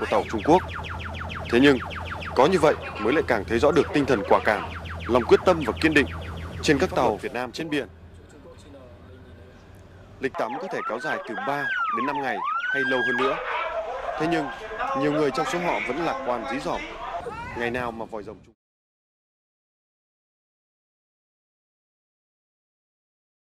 của tàu Trung Quốc. Thế nhưng, có như vậy mới lại càng thấy rõ được tinh thần quả cảm, lòng quyết tâm và kiên định trên các tàu Việt Nam trên biển. Lịch tắm có thể kéo dài từ 3 đến 5 ngày hay lâu hơn nữa. Thế nhưng, nhiều người trong số họ vẫn lạc quan dí dỏm. Ngày nào mà vòi rồng